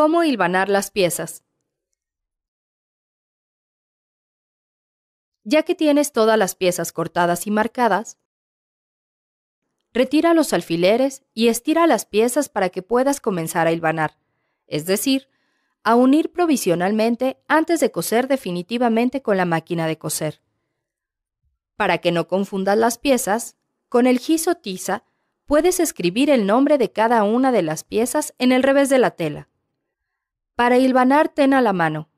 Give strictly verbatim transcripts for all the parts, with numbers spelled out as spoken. ¿Cómo hilvanar las piezas? Ya que tienes todas las piezas cortadas y marcadas, retira los alfileres y estira las piezas para que puedas comenzar a hilvanar, es decir, a unir provisionalmente antes de coser definitivamente con la máquina de coser. Para que no confundas las piezas, con el gis o tiza puedes escribir el nombre de cada una de las piezas en el revés de la tela. Para hilvanar ten a la mano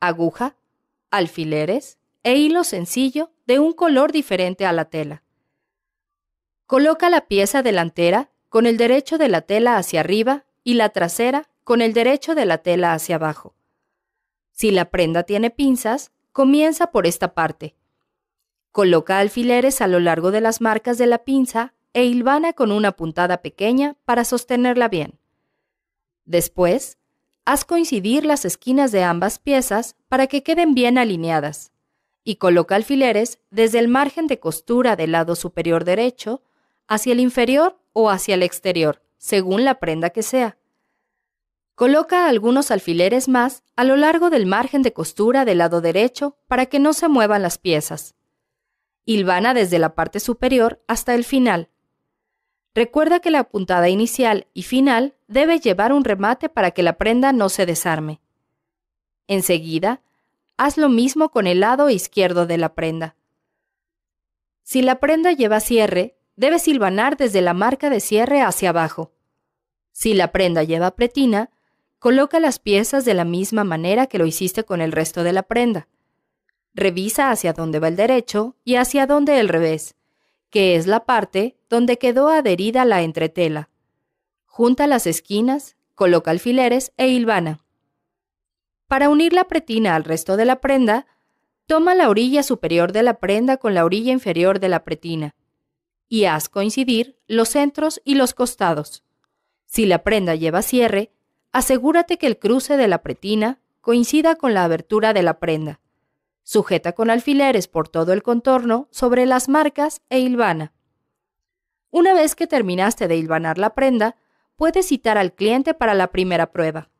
aguja, alfileres e hilo sencillo de un color diferente a la tela. Coloca la pieza delantera con el derecho de la tela hacia arriba y la trasera con el derecho de la tela hacia abajo. Si la prenda tiene pinzas, comienza por esta parte. Coloca alfileres a lo largo de las marcas de la pinza e hilvana con una puntada pequeña para sostenerla bien. Después, haz coincidir las esquinas de ambas piezas para que queden bien alineadas y coloca alfileres desde el margen de costura del lado superior derecho hacia el inferior o hacia el exterior, según la prenda que sea. Coloca algunos alfileres más a lo largo del margen de costura del lado derecho para que no se muevan las piezas. Hilvana desde la parte superior hasta el final. Recuerda que la puntada inicial y final debe llevar un remate para que la prenda no se desarme. Enseguida, haz lo mismo con el lado izquierdo de la prenda. Si la prenda lleva cierre, debes hilvanar desde la marca de cierre hacia abajo. Si la prenda lleva pretina, coloca las piezas de la misma manera que lo hiciste con el resto de la prenda. Revisa hacia dónde va el derecho y hacia dónde el revés, que es la parte donde quedó adherida la entretela. Junta las esquinas, coloca alfileres e hilvana. Para unir la pretina al resto de la prenda, toma la orilla superior de la prenda con la orilla inferior de la pretina y haz coincidir los centros y los costados. Si la prenda lleva cierre, asegúrate que el cruce de la pretina coincida con la abertura de la prenda. Sujeta con alfileres por todo el contorno sobre las marcas e hilvana. Una vez que terminaste de hilvanar la prenda, puedes citar al cliente para la primera prueba.